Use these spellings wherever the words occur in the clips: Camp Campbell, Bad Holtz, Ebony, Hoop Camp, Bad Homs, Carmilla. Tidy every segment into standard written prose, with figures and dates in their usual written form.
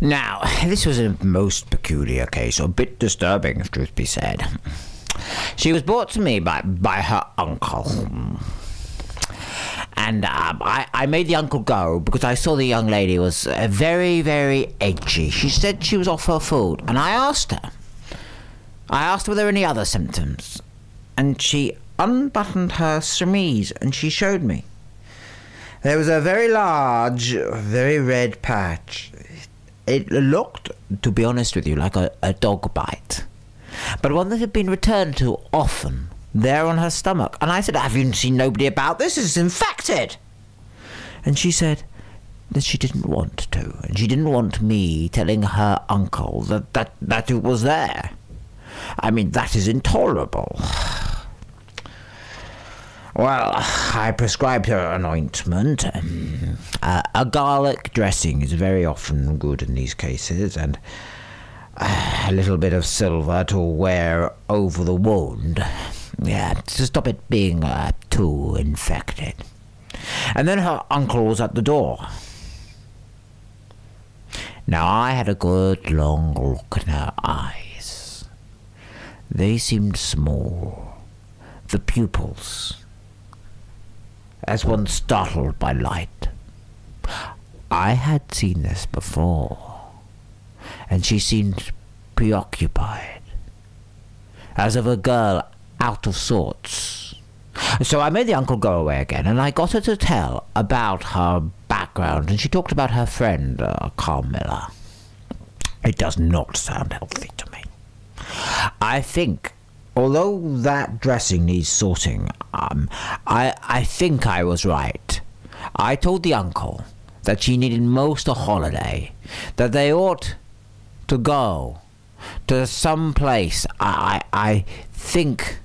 Now, this was a most peculiar case, or a bit disturbing, if truth be said. She was brought to me by her uncle. And I made the uncle go because I saw the young lady was very, very edgy. She said she was off her food. And I asked her were there any other symptoms. And she unbuttoned her chemise and she showed me. There was a very large, very red patch. It looked, to be honest with you, like a dog bite. But one that had been returned to often, there on her stomach. And I said, have you seen nobody about this? It's infected. And she said that she didn't want to. And she didn't want me telling her uncle that it was there. I mean, that is intolerable. Well, I prescribed her an ointment. A garlic dressing is very often good in these cases, and a little bit of silver to wear over the wound. Yeah, to stop it being too infected. And then her uncle was at the door. Now, I had a good long look in her eyes. They seemed small. The pupils, as one startled by light. I had seen this before, and she seemed preoccupied, as of a girl out of sorts. So I made the uncle go away again, and I got her to tell about her background, and she talked about her friend, Carmilla. It does not sound healthy to me. I think, although that dressing needs sorting, I think I was right. I told the uncle that she needed most a holiday, that they ought to go to some place. I think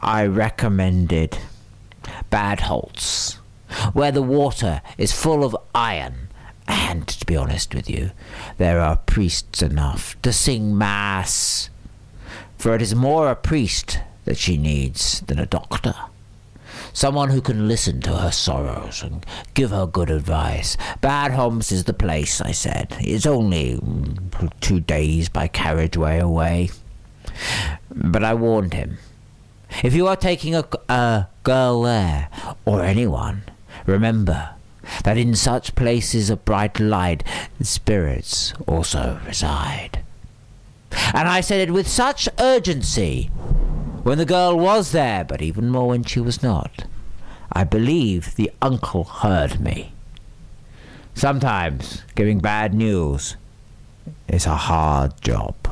I recommended Bad Holtz, where the water is full of iron. And to be honest with you, there are priests enough to sing mass. For it is more a priest that she needs than a doctor. Someone who can listen to her sorrows and give her good advice. Bad Homs is the place, I said. It's only 2 days by carriageway away. But I warned him. If you are taking a girl there, or anyone, remember that in such places a bright light spirits also reside. And I said it with such urgency when the girl was there, but even more when she was not. I believe the uncle heard me. Sometimes giving bad news is a hard job.